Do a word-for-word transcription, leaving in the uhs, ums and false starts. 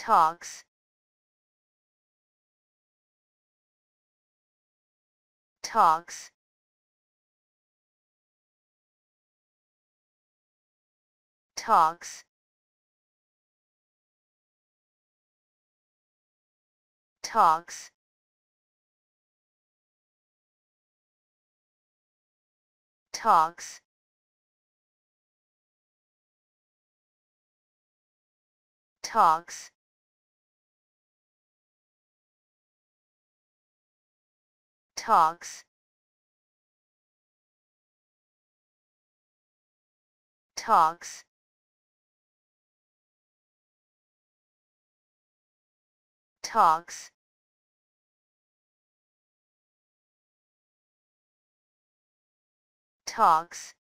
Talks. Talks. Talks. Talks. Talks. Talks. Talks. Talks. Talks. Talks.